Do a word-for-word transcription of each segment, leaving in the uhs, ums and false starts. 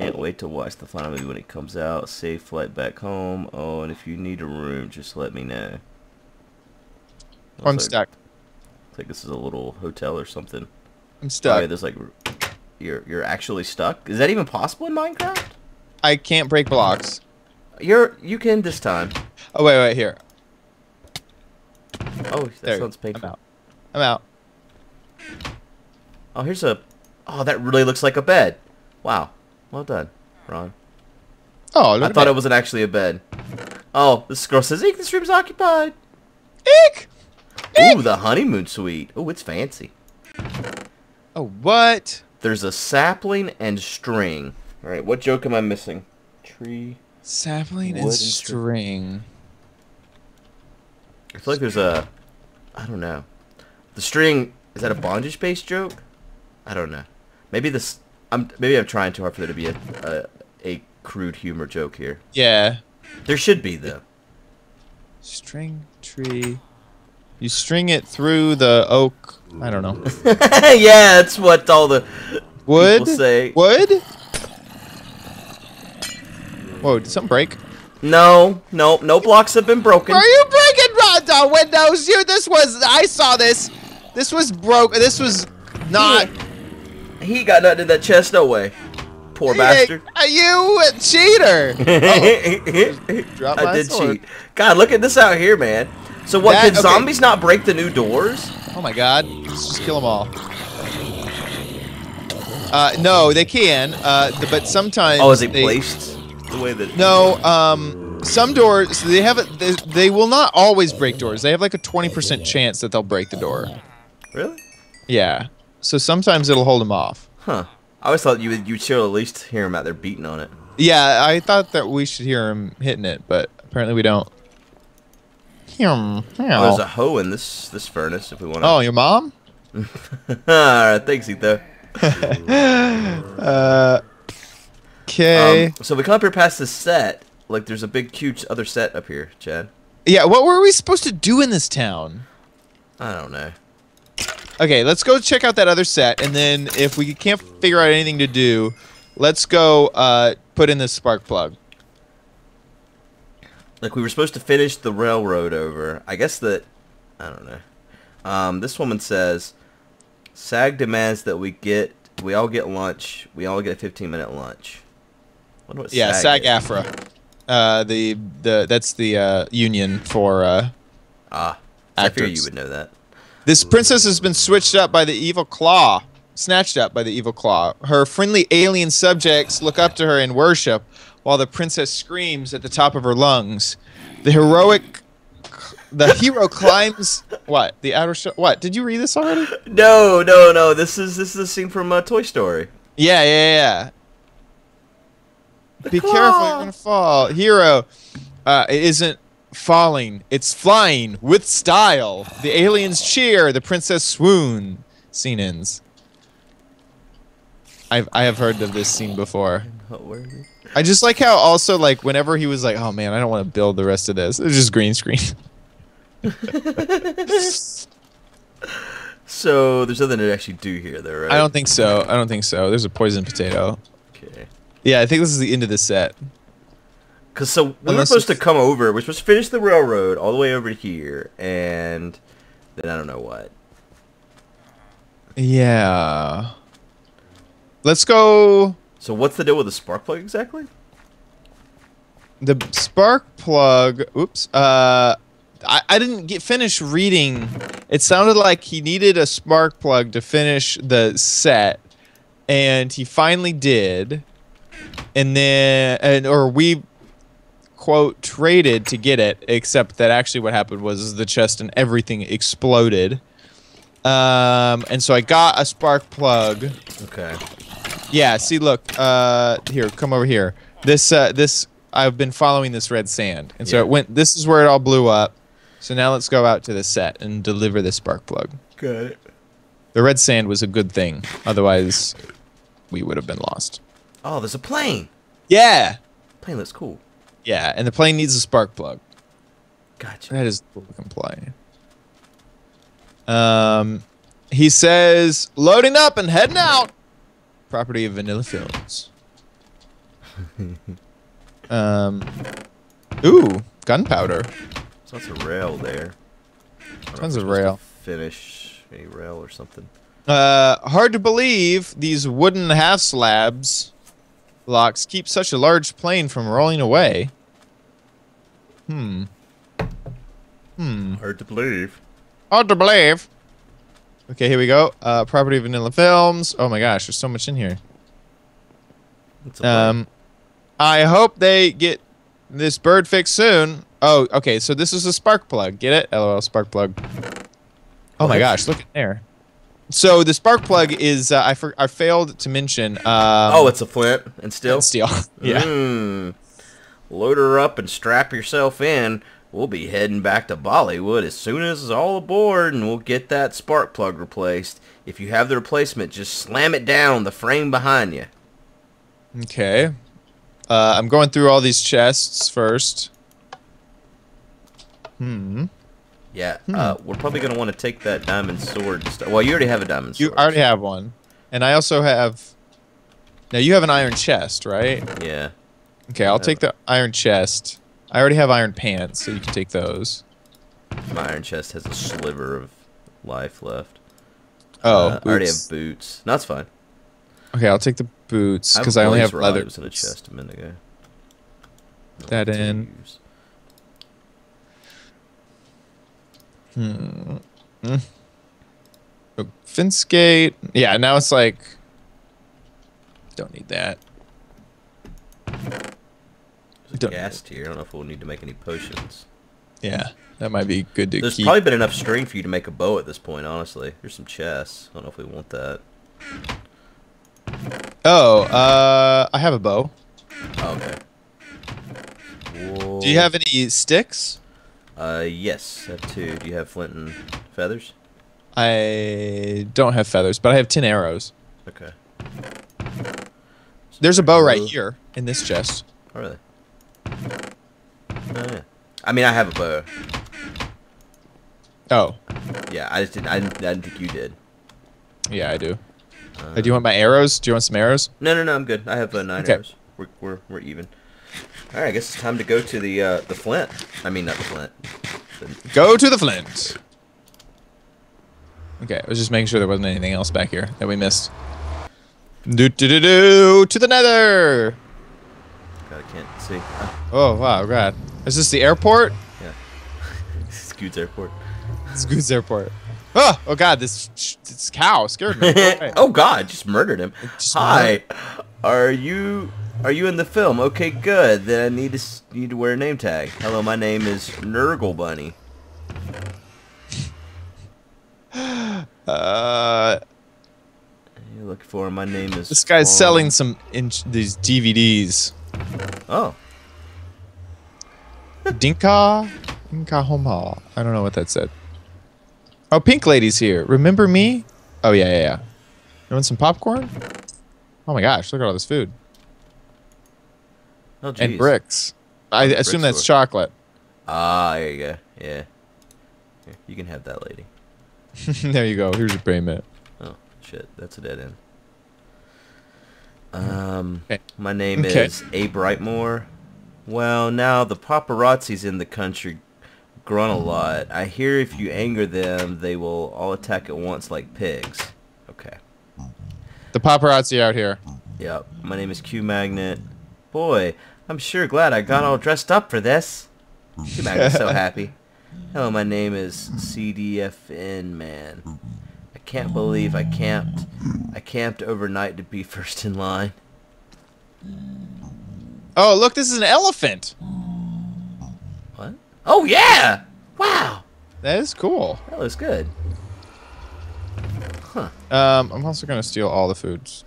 Can't wait to watch the final movie when it comes out. Safe flight back home. Oh, and if you need a room, just let me know. I'm like, stuck. It's like this is a little hotel or something. I'm stuck. Oh, yeah, there's like, you're you're actually stuck. Is that even possible in Minecraft? I can't break blocks. You're you can this time. Oh wait wait here. Oh, that there. Sounds painful. I'm out. I'm out. Oh, here's a. Oh, that really looks like a bed. Wow. Well done, Ron. Oh, look I thought that. It wasn't actually a bed. Oh, this girl says, "Eek, this room's occupied." Eek. Eek. Ooh, the honeymoon suite. Ooh, it's fancy. Oh, what? There's a sapling and string. All right, what joke am I missing? Tree. Sapling and string. I feel like there's a. I don't know. The string is that a bondage-based joke? I don't know. Maybe this. I'm maybe I'm trying too hard for there to be a, a a crude humor joke here. Yeah. There should be though. String tree. You string it through the oak. I don't know. Yeah, that's what all the wood people say. Wood. Whoa! Did something break? No, no, no blocks have been broken. Are you breaking the windows? You. This was. I saw this. This was broke. This was not. Yeah. He got nothing in that chest, no way. Poor bastard. Are you a cheater? Oh, drop my I did sword. Cheat. God, look at this out here, man. So what, that, could okay. zombies not break the new doors? Oh my god. Let's just kill them all. Uh, no, they can, uh, but sometimes... Oh, is it they, placed? The way that... No, um, some doors, they have a, they, they will not always break doors. They have like a twenty percent chance that they'll break the door. Really? Yeah. So sometimes it'll hold them off. Huh. I always thought you would you chill at least hear him out there beating on it. Yeah, I thought that we should hear him hitting it, but apparently we don't. Oh, there's a hoe in this this furnace if we want to. Oh, your mom? All right, thanks, Etho. uh, okay. Um, so we come up here past this set. Like, there's a big, huge other set up here, Chad. Yeah, what were we supposed to do in this town? I don't know. Okay, let's go check out that other set, and then if we can't figure out anything to do, let's go uh, put in this spark plug. Like, we were supposed to finish the railroad over. I guess that... I don't know. Um, this woman says, SAG demands that we get... We all get lunch. We all get a fifteen-minute lunch. What was yeah, SAG, SAG AFTRA. Uh, the, the, that's the uh, union for uh, Ah, I figured you would know that. This princess has been switched up by the evil claw, snatched up by the evil claw. Her friendly alien subjects look up to her in worship, while the princess screams at the top of her lungs. The heroic, the hero climbs. What? The outer shell. What? Did you read this already? No, no, no. This is this is a scene from uh, Toy Story. Yeah, yeah, yeah. Be careful, you're gonna fall. Hero, uh, it isn't. Falling, it's flying with style. The aliens cheer, the princess swoon. Scene ends. I've I have heard of this scene before. I just like how also like whenever he was like, oh man, I don't want to build the rest of this. It was just green screen. So there's nothing to actually do here though, right? I don't think so. I don't think so. There's a poison potato. Okay. Yeah, I think this is the end of the set. Cause so we were supposed to come over. We're supposed to finish the railroad all the way over here, and then I don't know what. Yeah. Let's go. So what's the deal with the spark plug exactly? The spark plug. Oops. Uh, I I didn't get finished reading. It sounded like he needed a spark plug to finish the set, and he finally did. And then and or we. Quote traded to get it, except that actually what happened was the chest and everything exploded, um, and so I got a spark plug. Okay. Yeah. See, look. Uh, here, come over here. This, uh, this. I've been following this red sand, and yeah. So it went. This is where it all blew up. So now let's go out to the set and deliver this spark plug. Good. The red sand was a good thing. Otherwise, we would have been lost. Oh, there's a plane. Yeah. Plane looks cool. Yeah, and the plane needs a spark plug. Gotcha. That is cool looking plane. Um, he says, loading up and heading out. Property of Vanilla Films. um, ooh, gunpowder. So that's a rail there. Tons of rail. Finish a rail or something. Uh, hard to believe these wooden half slabs blocks keep such a large plane from rolling away. Hmm. Hmm. Hard to believe. Hard to believe. Okay, here we go. Uh, property of Vanilla Films. Oh my gosh, there's so much in here. Um, I hope they get this bird fixed soon. Oh, okay, so this is a spark plug. Get it? LOL, spark plug. Oh my gosh, look in there. So the spark plug is, uh, I, for, I failed to mention. Um, oh, it's a flint and steel? And steel, yeah. Mm. Load her up and strap yourself in. We'll be heading back to Bollywood as soon as it's all aboard, and we'll get that spark plug replaced. If you have the replacement, just slam it down the frame behind you. Okay. Uh, I'm going through all these chests first. Hmm. Yeah, hmm. Uh, we're probably going to want to take that diamond sword. Well, you already have a diamond sword. You already have one. And I also have... Now, you have an iron chest, right? Yeah. Okay, I'll take the iron chest. I already have iron pants, so you can take those. My iron chest has a sliver of life left. Oh, uh, I already have boots. No, that's fine. Okay, I'll take the boots, because I, I only have leather. I was in a chest a minute ago. Put that in. Use. Hmm. Mm. Oh, fence gate. Yeah, now it's like... Don't need that. There's a gas tier. I don't know if we'll need to make any potions. Yeah, that might be good to There's keep. Probably been enough string for you to make a bow at this point, honestly. Here's some chests. I don't know if we want that. Oh, uh, I have a bow. Oh, okay. Whoa. Do you have any sticks? Uh, yes, I have two. Do you have flint and feathers? I don't have feathers, but I have ten arrows. Okay. There's a bow right here in this chest. Oh, really? Oh, yeah. I mean, I have a bow. Oh. Yeah, I just didn't. I didn't, I didn't think you did. Yeah, I do. Uh, oh, do you want my arrows? Do you want some arrows? No, no, no. I'm good. I have uh, nine okay. arrows. We're we're we're even. All right, I guess it's time to go to the uh, the flint. I mean, not the flint. The... Go to the flint. Okay, I was just making sure there wasn't anything else back here that we missed. Do do do do to the nether. God, I can't see. Oh wow, God! Is this the airport? Yeah. Scoot's airport. Scoot's airport. Oh, oh God! This this cow scared me. Oh God! Just murdered him. Just Hi, murdered. Are you? Are you in the film? Okay, good. Then I need to need to wear a name tag. Hello, my name is Nurgle Bunny. Uh, you look for my name is. This guy's Paul. selling some inch these D V Ds. Oh. Dinka, Dinka Homal. I don't know what that said. Oh, Pink Lady's here. Remember me? Oh yeah, yeah, yeah. You want some popcorn? Oh my gosh! Look at all this food. Oh, and bricks. I oh, assume bricks that's store. chocolate. Ah, there you go. Yeah. Here, you can have that, lady. There you go. Here's your payment. Oh, shit. That's a dead end. Um, okay. My name okay. is A. Brightmore. Well, now the paparazzi's in the country grunt a lot. I hear if you anger them, they will all attack at once like pigs. Okay. The paparazzi out here. Yep. My name is Q Magnet. Boy, I'm sure glad I got all dressed up for this. Q Magnet's so happy. Hello, my name is C D F N Man. I can't believe I camped. I camped overnight to be first in line. Oh, look, this is an elephant. What? Oh, yeah! Wow! That is cool. That looks good. Huh. Um, I'm also going to steal all the foods.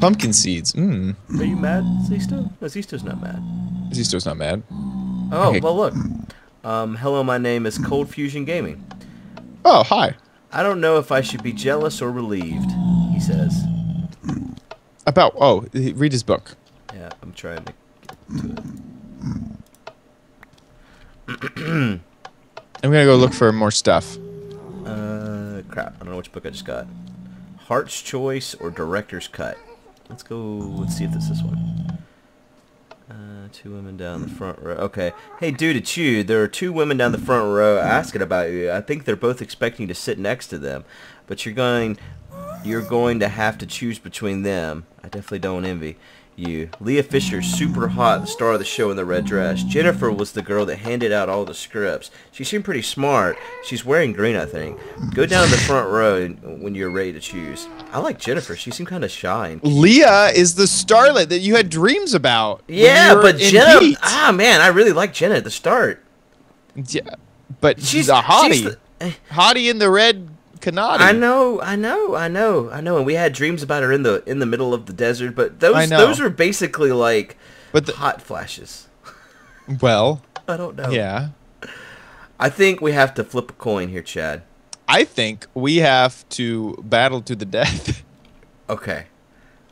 Pumpkin seeds. Mm. Are you mad, Zisto? No, Zisto's not mad. Zisto's not mad. Oh, okay. Well, look. Um, hello, my name is Cold Fusion Gaming. Oh, hi. I don't know if I should be jealous or relieved, he says. About, oh, read his book. Yeah, I'm trying to get to it. I'm going to go look for more stuff. Uh, crap. I don't know which book I just got. Heart's Choice or Director's Cut. Let's go, let's see if this is one. Uh, two women down the front row. Okay. Hey, dude, it's you. There are two women down the front row asking about you. I think they're both expecting to sit next to them, but you're going, you're going to have to choose between them. I definitely don't envy you. Leah Fisher, super hot, the star of the show in the red dress. Jennifer was the girl that handed out all the scripts. She seemed pretty smart. She's wearing green, I think. Go down the front row when you're ready to choose. I like Jennifer. She seemed kind of shy. Leah is the starlet that you had dreams about. Yeah, but Jenna... Ah, man, I really like Jenna at the start. Yeah, but she's a hottie. She's the, uh, hottie in the red... Kanadi. I know, I know, I know, I know, and we had dreams about her in the in the middle of the desert. But those those were basically like but the, hot flashes. Well, I don't know. Yeah, I think we have to flip a coin here, Chad. I think we have to battle to the death. Okay.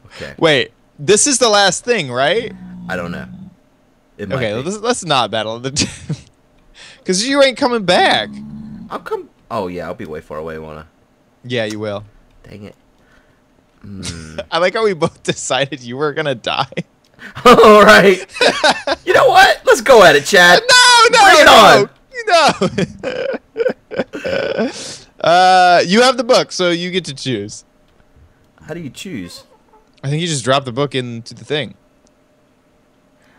Okay. Wait, this is the last thing, right? I don't know. It might okay, be. Let's, let's not battle the death because you ain't coming back. I'll come. Oh, yeah, I'll be way far away, won't I? Yeah, you will. Dang it. Mm. I like how we both decided you were going to die. All right. You know what? Let's go at it, Chad. No, no, Bring it no. On. No. uh, you have the book, so you get to choose. How do you choose? I think you just drop the book into the thing.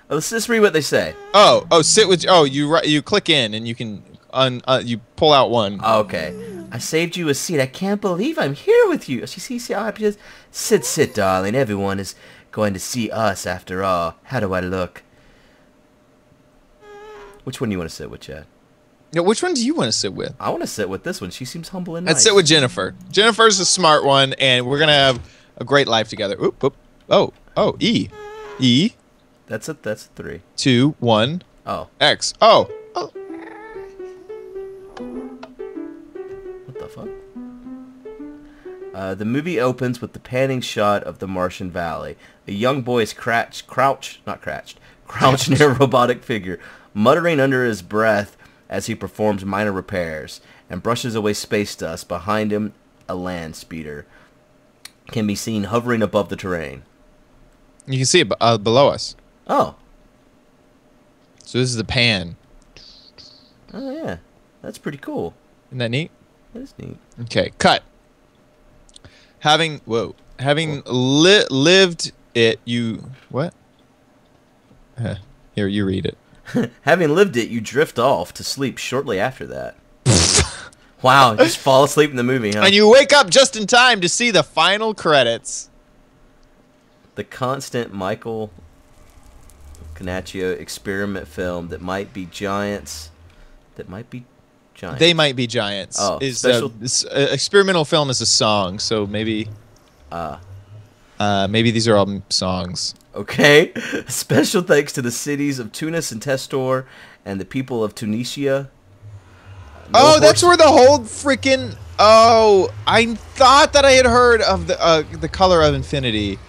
Oh, let's just read what they say. Oh, oh, sit with... Oh, you, you click in, and you can... Un, uh, you pull out one. Okay. I saved you a seat. I can't believe I'm here with you. See, see, see how happy she is? Sit, sit, darling. Everyone is going to see us after all. How do I look? Which one do you want to sit with, Chad? No, which one do you want to sit with? I want to sit with this one. She seems humble and nice. I'd sit with Jennifer. Jennifer's a smart one, and we're going to have a great life together. Oop, oop. Oh, oh, E. E. That's a, that's a three. Two, one. Oh. X. Oh. Oh. Uh, the movie opens with the panning shot of the Martian Valley. A young boy is crouched, crouched, not crouched, crouched near a robotic figure, muttering under his breath as he performs minor repairs and brushes away space dust. Behind him, a land speeder can be seen hovering above the terrain. You can see it uh, below us. Oh. So this is the pan. Oh, yeah. That's pretty cool. Isn't that neat? That is neat. Okay, cut. Having whoa, having li lived it, you what? Huh. Here, you read it. Having lived it, you drift off to sleep shortly after that. Wow, just fall asleep in the movie, huh? And you wake up just in time to see the final credits. The constant Michael Giacchino experiment film that might be giants. That might be. Giants. They Might Be Giants. Oh, is special... a, a, experimental film is a song, so maybe uh. Uh, maybe these are all songs. Okay. Special thanks to the cities of Tunis and Testor and the people of Tunisia. No oh, horse... that's where the whole freaking... Oh, I thought that I had heard of the uh, the Color of Infinity.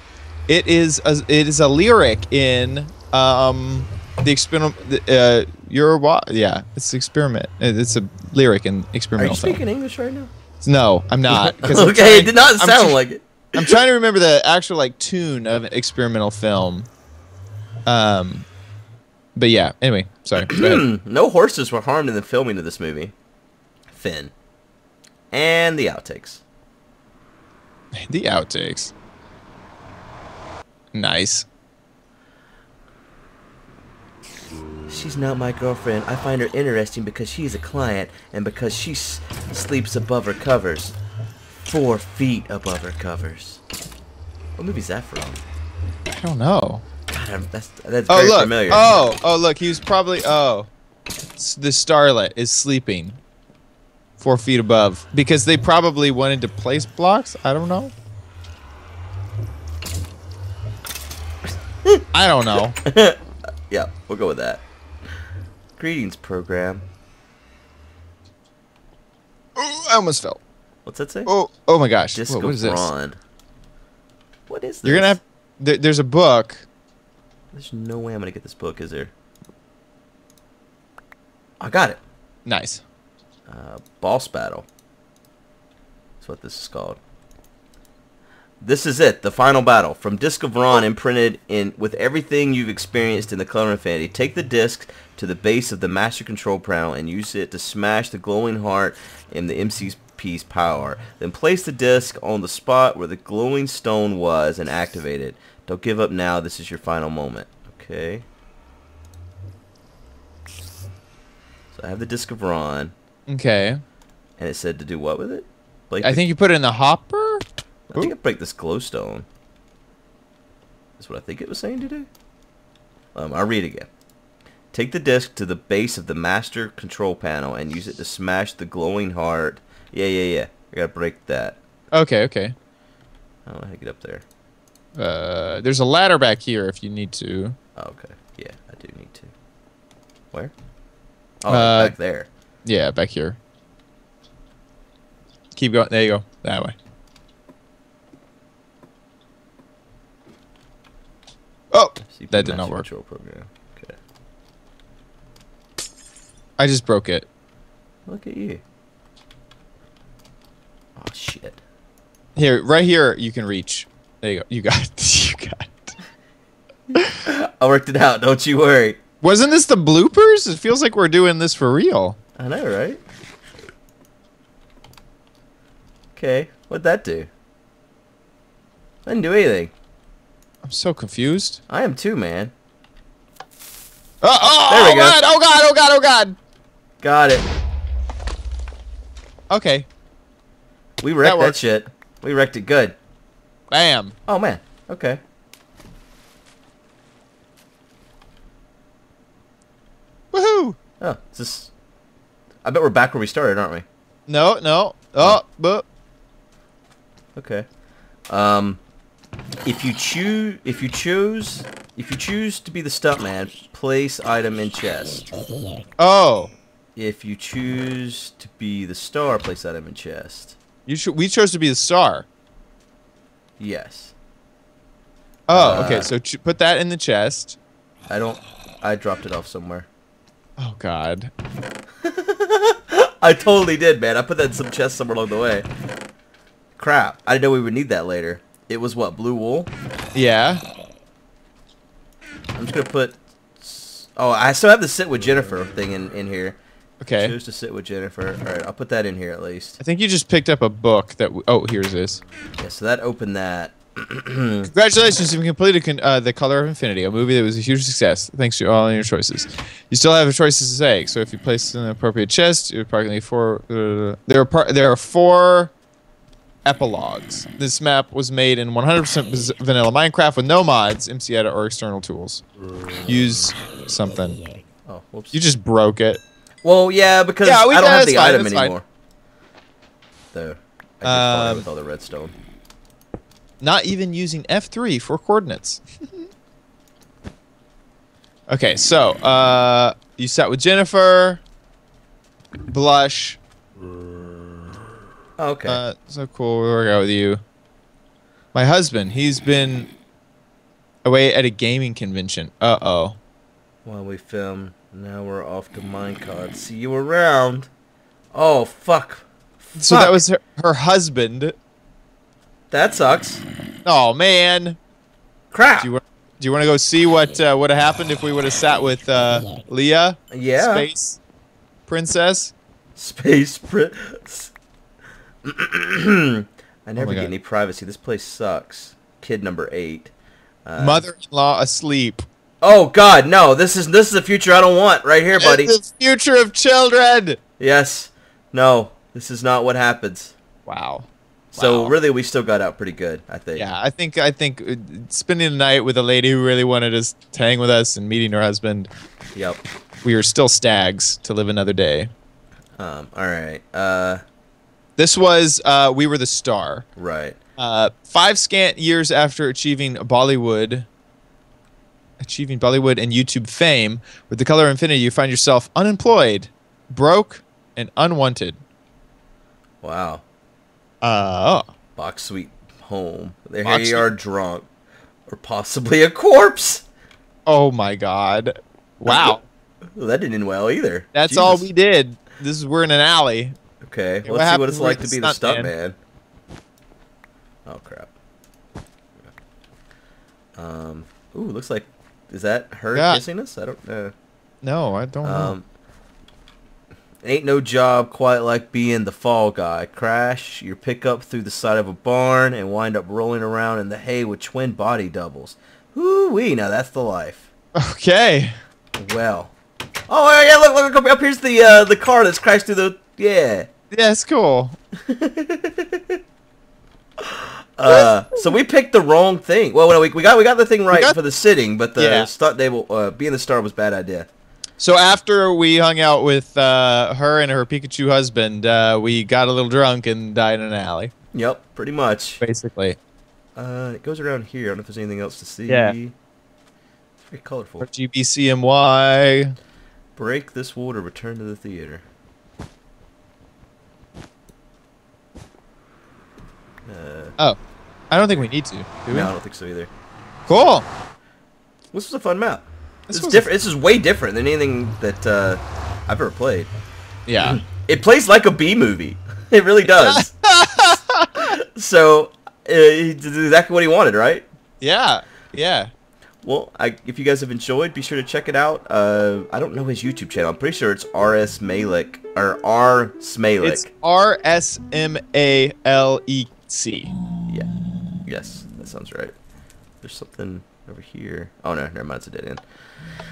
It is a, it is a lyric in... Um, The experiment, uh, you're what? Yeah, it's experiment. It's a lyric and experimental. Are you speaking film. English right now? No, I'm not. Okay, I'm trying, it did not sound like it. I'm trying to remember the actual like tune of an experimental film. Um, but yeah. Anyway, sorry. No horses were harmed in the filming of this movie. Finn, and the outtakes. The outtakes. Nice. She's not my girlfriend. I find her interesting because she's a client and because she s sleeps above her covers. Four feet above her covers. What movie's that from? I don't know. God, I'm, that's that's oh, very look. Familiar. Oh, oh, look. He was probably... Oh. The starlet is sleeping. Four feet above. Because they probably wanted to place blocks? I don't know. I don't know. Yeah, we'll go with that. Greetings, program. Oh, I almost fell. What's that say? Oh, oh my gosh. Disc Whoa, what is this? Ron. What is this? You're gonna have. There, there's a book. There's no way I'm gonna get this book, is there? I got it. Nice. Uh, boss battle. That's what this is called. This is it, the final battle. From Disc of Ron, imprinted in with everything you've experienced in the Color of Infinity, take the disc to the base of the Master Control Panel and use it to smash the glowing heart in the M C P's power. Then place the disc on the spot where the glowing stone was and activate it. Don't give up now. This is your final moment. Okay. So I have the Disc of Ron. Okay. And it said to do what with it? Blake I think you put it in the hopper? I think I break this glowstone. That's what I think it was saying to do. Um, I'll read again. Take the disc to the base of the Master Control Panel and use it to smash the glowing heart. Yeah, yeah, yeah. I gotta break that. Okay, okay. I don't know how to get up there. Uh, there's a ladder back here if you need to. Oh, okay. Yeah, I do need to. Where? Oh, uh, back there. Yeah, back here. Keep going. There you go. That way. Oh, that did not work. Program. Okay. I just broke it. Look at you. Oh shit. Here, right here, you can reach. There you go. You got it. You got it. I worked it out. Don't you worry. Wasn't this the bloopers? It feels like we're doing this for real. I know, right? Okay. What'd that do? I didn't do anything. I'm so confused. I am too, man. Oh, oh, there we oh go. God, oh god, oh god, oh god. Got it. Okay. We wrecked that, that shit. We wrecked it good. Bam. Oh man. Okay. Woohoo! Oh, is this I bet we're back where we started, aren't we? No, no. Oh, but okay. Um If you choose, if you choose, if you choose to be the stunt man, place item in chest. Oh. If you choose to be the star, place item in chest. You should. We chose to be the star. Yes. Oh, uh, okay. So ch put that in the chest. I don't. I dropped it off somewhere. Oh God. I totally did, man. I put that in some chest somewhere along the way. Crap. I didn't know we would need that later. It was what, blue wool? Yeah. I'm just gonna put. Oh, I still have the sit with Jennifer thing in in here. Okay. Choose to sit with Jennifer. All right, I'll put that in here at least. I think you just picked up a book that. W oh, here's this. Yeah, so that opened that. Congratulations, you've completed con uh, The Color of Infinity, a movie that was a huge success. Thanks to all your choices. You still have a choice to say. So if you place in an appropriate chest, you're probably four. Uh, there are par there are four. Epilogues. This map was made in one hundred percent vanilla Minecraft with no mods, M C Edit, or external tools. Use something. Oh, whoops. You just broke it. Well, yeah, because yeah, we I don't have the fine, item anymore. Though, I can um, with all the redstone. Not even using F three for coordinates. Okay, so uh, you sat with Jennifer. Blush. Okay. Uh, so cool. We work out with you. My husband, he's been away at a gaming convention. Uh oh. While we film, now we're off to Minecon. See you around. Oh fuck. fuck. So that was her, her husband. That sucks. Oh man. Crap. Do you, do you want to go see what uh, would have happened if we would have sat with uh, Leah? Yeah. Space princess. Space princess. I never oh get God. any privacy. This place sucks. Kid number eight. Uh, Mother-in-law asleep. Oh God, no! This is this is the future I don't want right here, buddy. It's the future of children. Yes. No. This is not what happens. Wow. So wow. really, we still got out pretty good, I think. Yeah, I think I think spending the night with a lady who really wanted us to hang with us and meeting her husband. Yep. We are still stags to live another day. Um. All right. Uh. This was, uh, we were the star. Right. Uh, five scant years after achieving Bollywood, achieving Bollywood and YouTube fame, with The Color of Infinity, you find yourself unemployed, broke, and unwanted. Wow. Uh, oh. Box sweet home. There Box you are drunk, or possibly a corpse. Oh my God. Wow. Well, that didn't end well either. That's Jesus. all we did. This is, we're in an alley. Okay, let's see what it's like to be the stuntman. Oh crap. Um, ooh, looks like, is that her yeah. kissing us? I don't know. No, I don't um, know. Ain't no job quite like being the fall guy. Crash your pickup through the side of a barn and wind up rolling around in the hay with twin body doubles. Woo-wee, now that's the life. Okay. Well. Oh, yeah, look, look, look up here's the, uh, the car that's crashed through the, yeah. Yeah, it's cool. Uh, so we picked the wrong thing. Well, no, we we got we got the thing right got, for the sitting, but the yeah. start table uh, being the star was a bad idea. So after we hung out with uh, her and her Pikachu husband, uh, we got a little drunk and died in an alley. Yep, pretty much. Basically. Uh, it goes around here. I don't know if there's anything else to see. Yeah. It's very colorful. R G B C M Y. Break this wall to return to the theater. Uh, oh. I don't think we need to. Do we? No, I don't think so either. Cool. This was a fun map. This, this was different. This is way different than anything that uh, I've ever played. Yeah. It plays like a B movie. It really does. So, uh, he did exactly what he wanted, right? Yeah. Yeah. Well, I, if you guys have enjoyed, be sure to check it out. Uh, I don't know his YouTube channel. I'm pretty sure it's RSMalek or RSMalek. It's R S M A L E C. Yeah. Yes, that sounds right. There's something over here. Oh no, never mind. It's a dead end.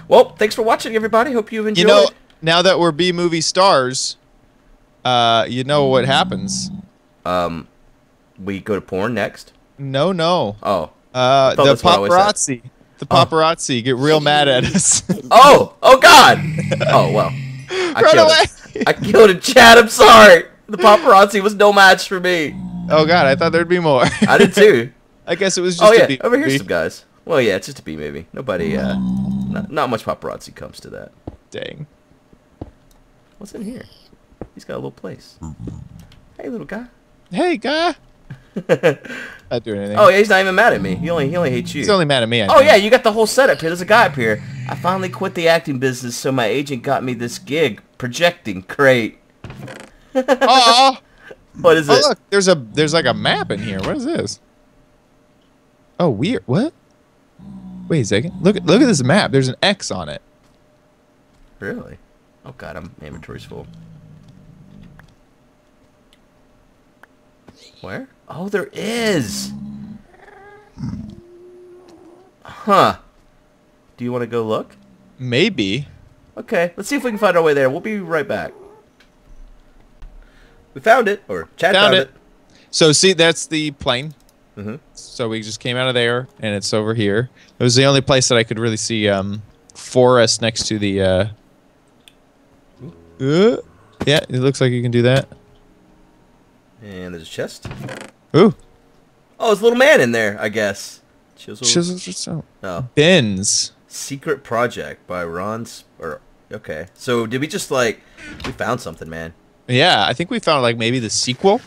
Well, thanks for watching, everybody. Hope you've enjoyed. You know, now that we're B movie stars, uh, you know what happens? Um, we go to porn next. No, no. Oh. Uh, the paparazzi. The paparazzi oh. get real mad at us. Oh! Oh, God! Oh, well. I Run killed away! It. I killed it, Chad. I'm sorry. The paparazzi was no match for me. Oh, God. I thought there'd be more. I did, too. I guess it was just oh, yeah. a B-movie. Over here's some guys. Well, yeah, it's just a B-movie. Nobody, uh... Not, not much paparazzi comes to that. Dang. What's in here? He's got a little place. Hey, little guy. Hey, guy. Not doing anything. Oh, yeah, he's not even mad at me. He only he only hates you. He's only mad at me. I oh think. yeah, you got the whole setup here. There's a guy up here. I finally quit the acting business, so my agent got me this gig. Projecting crate. Oh. What is oh, it? Look, there's a there's like a map in here. What is this? Oh, weird. What? Wait a second. Look at look at this map. There's an X on it. Really? Oh God, I'm inventory's full. Where? Oh, there is. Huh. Do you want to go look? Maybe. Okay, let's see if we can find our way there. We'll be right back. We found it, or Chad found, found it. it. So see, that's the plane. Mm-hmm. So we just came out of there, and it's over here. It was the only place that I could really see um, forest next to the... Uh... Uh, yeah, it looks like you can do that. And there's a chest. Ooh. Oh, there's a little man in there, I guess. Chisels. Chisels or something. Oh. Bins. Secret Project by Ron's... Or, okay. So, did we just, like... We found something, man. Yeah, I think we found, like, maybe the sequel.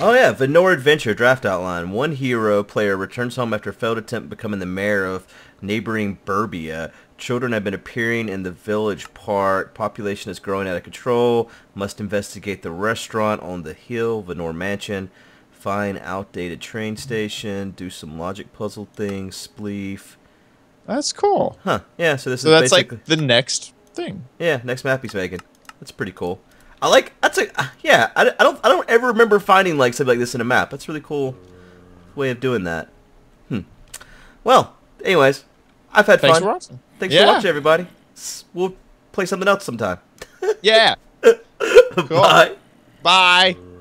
Oh, yeah. Vanilla Adventure Draft Outline. One hero player returns home after a failed attempt at becoming the mayor of neighboring Burbia. Children have been appearing in the village park. Population is growing out of control. Must investigate the restaurant on the hill, Vanor Mansion. Find outdated train station. Do some logic puzzle things. Spleef. That's cool. Huh. Yeah, so this so is that's basically... like the next thing. Yeah, next map he's making. That's pretty cool. I like... That's a... Yeah, I, I, don't, I don't ever remember finding like something like this in a map. That's a really cool way of doing that. Hmm. Well, anyways, I've had Thanks fun. For watching. Thanks yeah. for watching, everybody. We'll play something else sometime. Yeah. Cool. Bye. Bye.